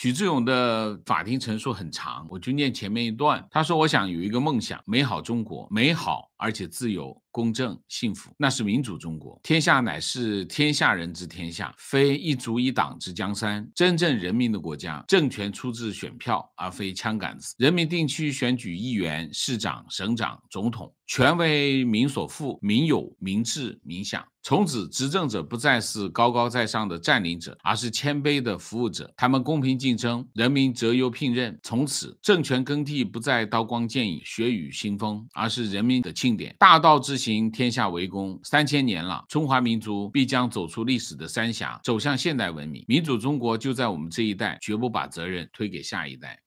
许志永的法庭陈述很长，我就念前面一段。他说：“我想有一个梦想，美好中国，美好而且自由、公正、幸福，那是民主中国。天下乃是天下人之天下，非一族一党之江山。真正人民的国家，政权出自选票，而非枪杆子。人民定期选举议员、市长、省长、总统，权为民所赋，民有、民治、民享。”从此，执政者不再是高高在上的占领者，而是谦卑的服务者。他们公平竞争，人民择优聘任。从此，政权更替不再刀光剑影、血雨腥风，而是人民的庆典。大道之行，天下为公。3000年了，中华民族必将走出历史的三峡，走向现代文明。民主中国就在我们这一代，绝不把责任推给下一代。